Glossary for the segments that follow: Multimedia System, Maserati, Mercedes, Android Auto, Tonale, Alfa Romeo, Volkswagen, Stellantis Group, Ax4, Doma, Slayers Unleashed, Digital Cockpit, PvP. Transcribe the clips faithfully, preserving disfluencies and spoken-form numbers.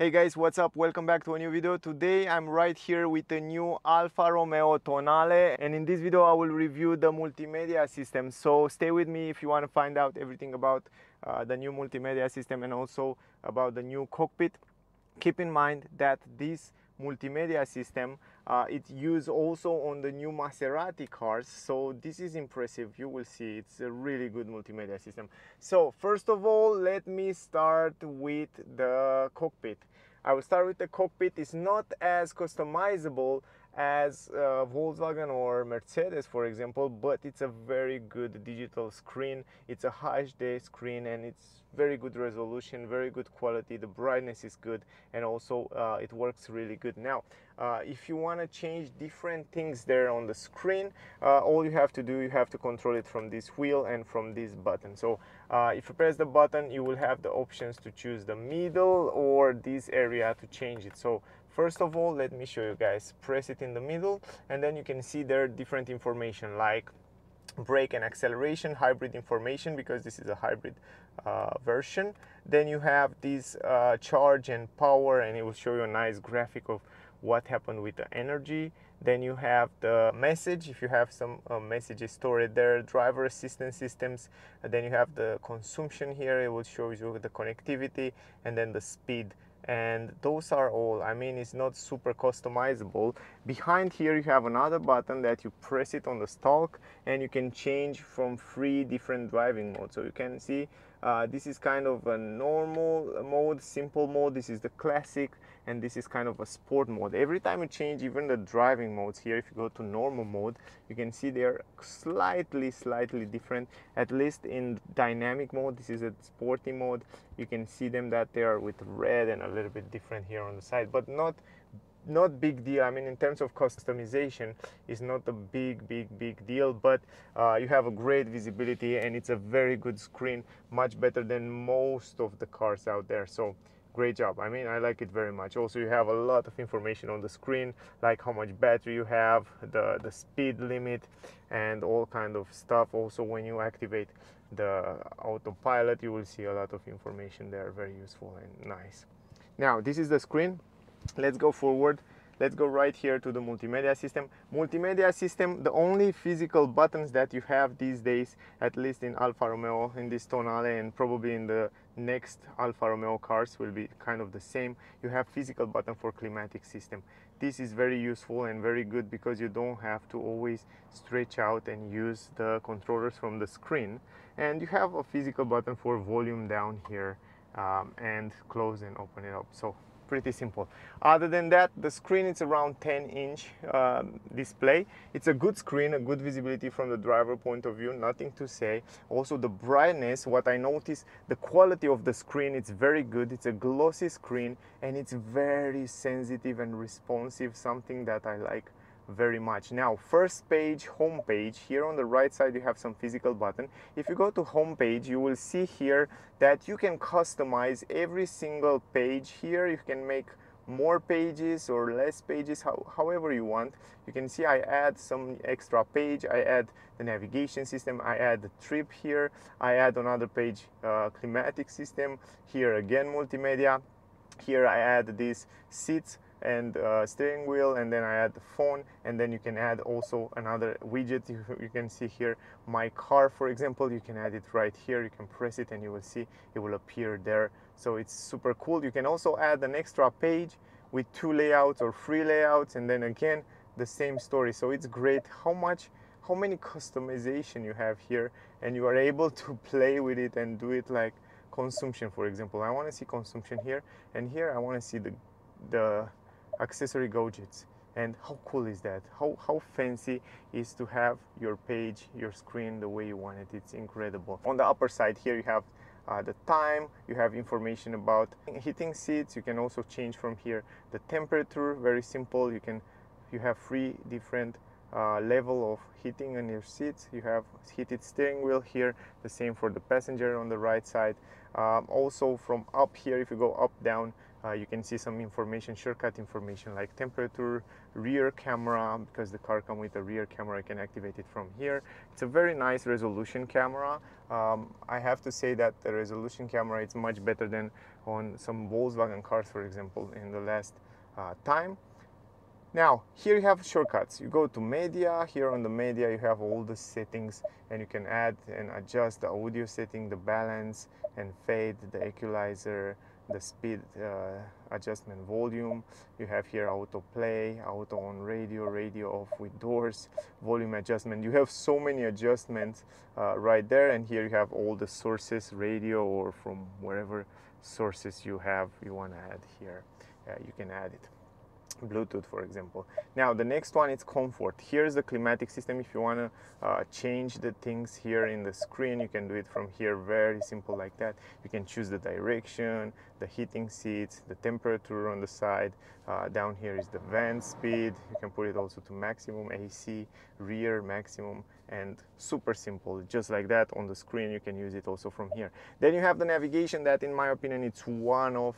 Hey guys, what's up? Welcome back to a new video. Today I'm right here with a new Alfa Romeo Tonale, and in this video I will review the multimedia system. So stay with me if you want to find out everything about uh, the new multimedia system and also about the new cockpit. Keep in mind that this multimedia system uh, it's used also on the new Maserati cars, so this is impressive. You will see it's a really good multimedia system. So first of all, let me start with the cockpit. I will start with the cockpit. It's not as customizable as uh, Volkswagen or Mercedes, for example, but it's a very good digital screen. It's a H D screen and it's very good resolution, very good quality. The brightness is good and also uh, it works really good. Now uh, if you want to change different things there on the screen, uh, all you have to do, you have to control it from this wheel and from this button. So uh, if you press the button, you will have the options to choose the middle or this area to change it. So first of all, let me show you guys. Press it in the middle and then you can see there are different information like brake and acceleration, hybrid information, because this is a hybrid uh, version. Then you have this uh, charge and power, and it will show you a nice graphic of what happened with the energy. Then you have the message, if you have some uh, messages stored there, driver assistance systems. And then you have the consumption here, it will show you the connectivity, and then the speed. And those are all. I mean, it's not super customizable. Behind here you have another button that you press it on the stalk and you can change from three different driving modes. So you can see uh, this is kind of a normal mode, simple mode, this is the classic, and this is kind of a sport mode. Every time you change even the driving modes here, if you go to normal mode, you can see they're slightly slightly different, at least in dynamic mode. This is a sporty mode. You can see them that they are with red and a little bit different here on the side, but not not big deal. I mean, in terms of customization, it's not a big big big deal, but uh, you have a great visibility and it's a very good screen, much better than most of the cars out there. So great job. I mean, I like it very much. Also, you have a lot of information on the screen, like how much battery you have, the the speed limit and all kind of stuff. Also, when you activate the autopilot, you will see a lot of information there, very useful and nice. Now this is the screen. Let's go forward. Let's go right here to the multimedia system. Multimedia system, the only physical buttons that you have these days, at least in Alfa Romeo, in this Tonale, and probably in the next Alfa Romeo cars will be kind of the same. You have physical button for climatic system. This is very useful and very good because you don't have to always stretch out and use the controllers from the screen. And you have a physical button for volume down here, um, and close and open it up. So pretty simple. Other than that, the screen is around ten inch uh, display. It's a good screen, a good visibility from the driver point of view, nothing to say. Also the brightness, what I noticed, the quality of the screen, it's very good. It's a glossy screen and it's very sensitive and responsive, something that I like very much. Now first page, home page, here on the right side you have some physical button. If you go to home page, you will see here that you can customize every single page here. You can make more pages or less pages, how, however you want. You can see I add some extra page, I add the navigation system, I add the trip here, I add another page, uh, climatic system, here again multimedia, here I add these seats and uh, steering wheel, and then I add the phone, and then you can add also another widget. You, you can see here my car, for example. You can add it right here, you can press it and you will see it will appear there. So it's super cool. You can also add an extra page with two layouts or three layouts, and then again the same story. So it's great how much how many customization you have here, and you are able to play with it and do it like consumption, for example. I want to see consumption here, and here I want to see the the accessory gadgets. And how cool is that? How, how fancy is to have your page, your screen the way you want it? It's incredible. On the upper side here you have uh, the time, you have information about heating seats. You can also change from here the temperature, very simple. You can you have three different uh, level of heating on your seats. You have heated steering wheel here, the same for the passenger on the right side. Um, also from up here, if you go up down, Uh, you can see some information, shortcut information like temperature, rear camera, because the car comes with a rear camera, you can activate it from here. It's a very nice resolution camera. Um, I have to say that the resolution camera is much better than on some Volkswagen cars, for example, in the last uh, time. Now, here you have shortcuts. You go to media, here on the media you have all the settings, and you can add and adjust the audio setting, the balance and fade, the equalizer, the speed uh, adjustment volume. You have here auto play, auto on radio, radio off with doors, volume adjustment. You have so many adjustments uh, right there, and here you have all the sources, radio or from wherever sources you have, you want to add here, uh, you can add it. Bluetooth, for example. Now the next one is comfort. Here's the climatic system. If you want to uh, change the things here in the screen, you can do it from here, very simple like that. You can choose the direction, the heating seats, the temperature on the side. Uh, down here is the vent speed. You can put it also to maximum, A C, rear maximum, and super simple, just like that on the screen. You can use it also from here. Then you have the navigation that, in my opinion, it's one of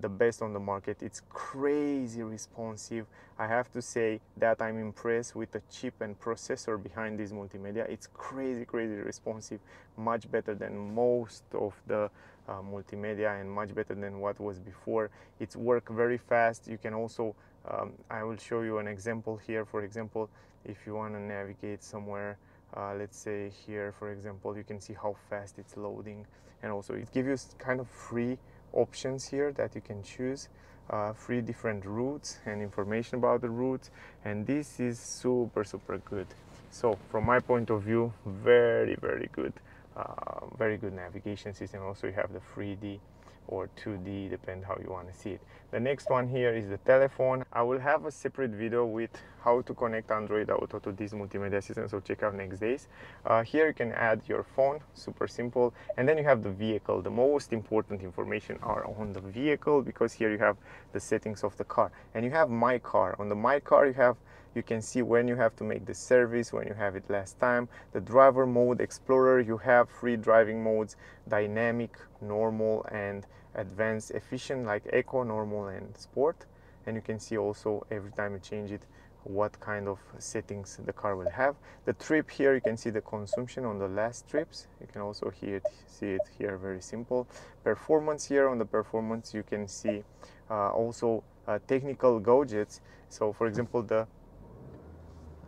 the best on the market. It's crazy responsive. I have to say that I'm impressed with the chip and processor behind this multimedia. It's crazy, crazy responsive, much better than most of the uh, multimedia and much better than what was before. It's work very fast. You can also, um, I will show you an example here. For example, if you want to navigate somewhere, Uh, let's say here, for example, you can see how fast it's loading, and also it gives you kind of free options here that you can choose, uh, three different routes and information about the routes, and this is super super good. So from my point of view, very very good, uh, very good navigation system. Also you have the three D or two D, depend how you want to see it. The next one here is the telephone. I will have a separate video with how to connect Android Auto to this multimedia system, so check out next days. Uh, here you can add your phone, super simple. And then you have the vehicle. The most important information are on the vehicle, because here you have the settings of the car. And you have My Car. On the My Car you have, you can see when you have to make the service, when you have it last time, the driver mode, explorer. You have three driving modes: dynamic, normal and advanced efficient, like eco, normal and sport. And you can see also every time you change it what kind of settings the car will have. The trip here, you can see the consumption on the last trips. You can also hear it, see it here, very simple. Performance here, on the performance you can see uh, also uh, technical gadgets. So for example, the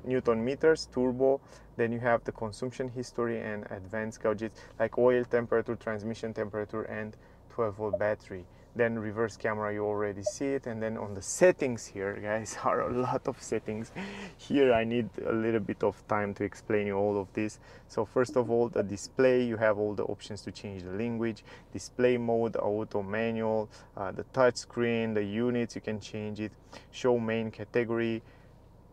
Newton meters, turbo. Then you have the consumption history and advanced gadgets like oil, temperature, transmission temperature, and twelve volt battery. Then reverse camera, you already see it. And then on the settings here, guys, are a lot of settings. Here I need a little bit of time to explain you all of this. So first of all, the display, you have all the options to change the language, display mode, auto manual, uh, the touch screen, the units, you can change it, show main category,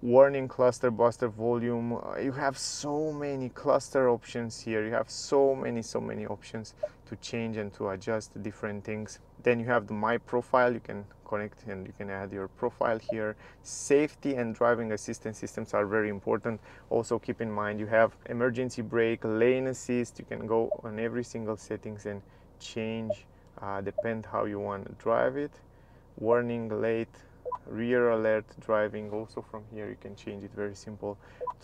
warning, cluster buster, volume. Uh, you have so many cluster options here. You have so many so many options to change and to adjust different things. Then you have the My Profile. You can connect and you can add your profile here. Safety and driving assistance systems are very important. Also keep in mind you have emergency brake, lane assist. You can go on every single settings and change, uh, depend how you want to drive it. Warning, late, rear alert, driving. Also from here you can change it, very simple.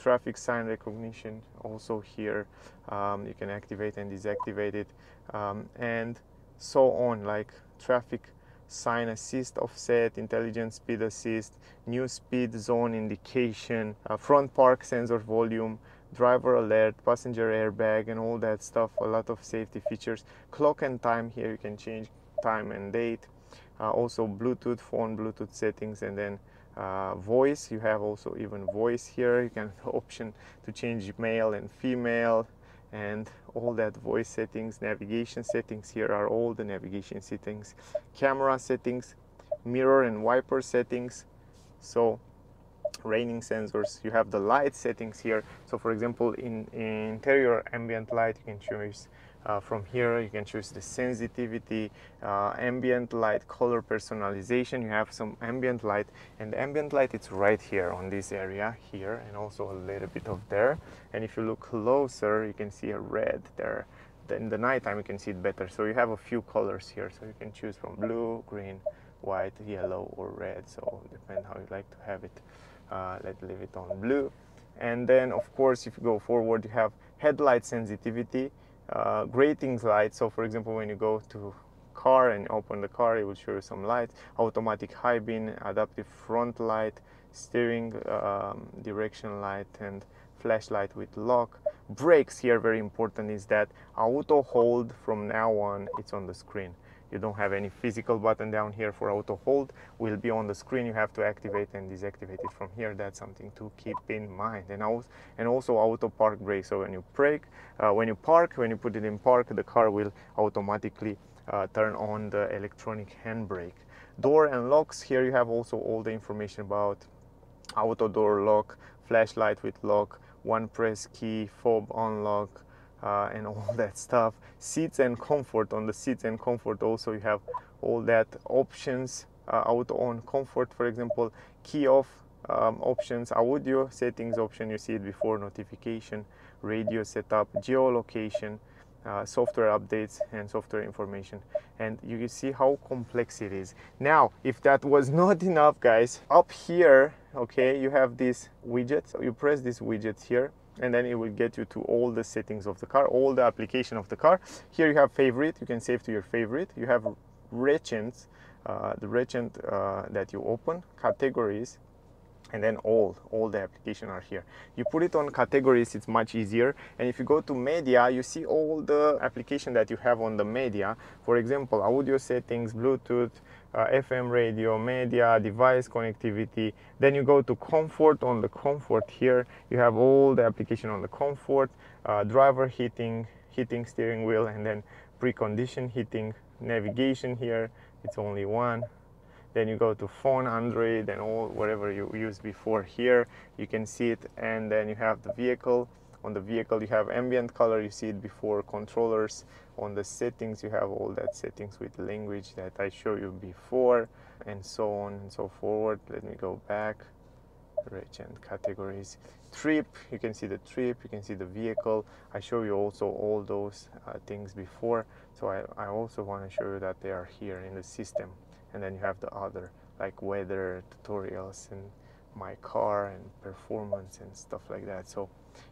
Traffic sign recognition, also here um, you can activate and deactivate it, um, and so on, like traffic sign assist, offset, intelligent speed assist, new speed zone indication, uh, front park sensor volume, driver alert, passenger airbag, and all that stuff. A lot of safety features. Clock and time, here you can change time and date. Uh, also Bluetooth phone, Bluetooth settings, and then uh, voice. You have also even voice here. You can option to change male and female and all that voice settings. Navigation settings, here are all the navigation settings, camera settings, mirror and wiper settings, so raining sensors. You have the light settings here. So for example, in, in interior ambient light, you can choose Uh, from here. You can choose the sensitivity, uh, ambient light, color personalization. You have some ambient light, and the ambient light, it's right here on this area here, and also a little bit of there. And if you look closer, you can see a red there. In the nighttime you can see it better. So you have a few colors here, so you can choose from blue, green, white, yellow or red, so depend how you like to have it. Uh, let's leave it on blue. And then of course, if you go forward, you have headlight sensitivity, uh, grating lights. So for example, when you go to car and open the car, it will show you some lights, automatic high beam, adaptive front light, steering um, direction light, and flashlight with lock. Brakes here, very important, is that auto hold from now on, it's on the screen. You don't have any physical button down here for auto hold, will be on the screen. You have to activate and deactivate it from here. That's something to keep in mind. And also, and also auto park brake. So when you brake, uh, when you park, when you put it in park, the car will automatically uh, turn on the electronic handbrake. Door and locks, here you have also all the information about auto door lock, flashlight with lock, one press key, fob unlock, uh, and all that stuff. Seats and comfort. On the seats and comfort also you have all that options, uh, auto on comfort, for example, key off um, options, audio settings option, you see it before, notification, radio setup, geolocation, Uh, software updates and software information. And you can see how complex it is. Now, if that was not enough, guys, up here, okay, you have this widget. So you press this widget here and then it will get you to all the settings of the car, all the application of the car. Here you have favorite, you can save to your favorite. You have regions, uh, the region uh, that you open, categories, and then all all the application are here. You put it on categories, it's much easier. And if you go to media, you see all the application that you have on the media, for example, audio settings, Bluetooth, uh, F M radio, media, device connectivity. Then you go to comfort. On the comfort here you have all the application on the comfort, uh, driver heating, heating steering wheel, and then precondition heating, navigation here, it's only one. Then you go to phone, Android, and all whatever you used before here, you can see it. And then you have the vehicle. On the vehicle you have ambient color, you see it before, controllers. On the settings you have all that settings with language that I showed you before, and so on and so forward. Let me go back, rich and categories, trip, you can see the trip, you can see the vehicle. I show you also all those uh, things before, so I, I also want to show you that they are here in the system. And then you have the other, like weather, tutorials, and my car, and performance, and stuff like that. So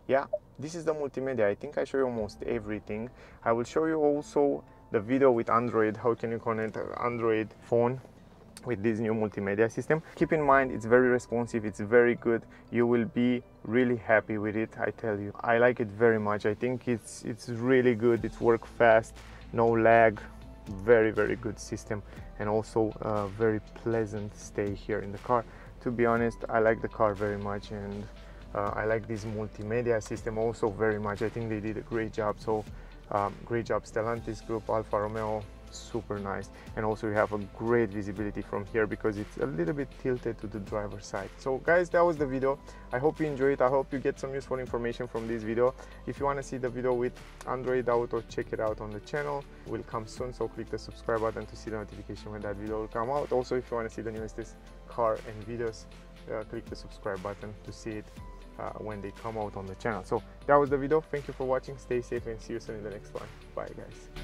yeah, this is the multimedia. I think I show you almost everything. I will show you also the video with Android, how can you connect an Android phone with this new multimedia system. Keep in mind, it's very responsive, it's very good. You will be really happy with it, I tell you. I like it very much. I think it's it's really good. It works fast, no lag. Very very good system, and also a very pleasant stay here in the car. To be honest, I like the car very much, and uh, I like this multimedia system also very much. I think they did a great job. So um, great job Stellantis Group, Alfa Romeo, super nice. And also you have a great visibility from here because it's a little bit tilted to the driver's side. So guys, that was the video. I hope you enjoyed it. I hope you get some useful information from this video. If you want to see the video with Android Auto, check it out on the channel. It will come soon, so click the subscribe button to see the notification when that video will come out. Also, if you want to see the newest car and videos, uh, click the subscribe button to see it uh, when they come out on the channel. So that was the video. Thank you for watching, stay safe, and see you soon in the next one. Bye guys.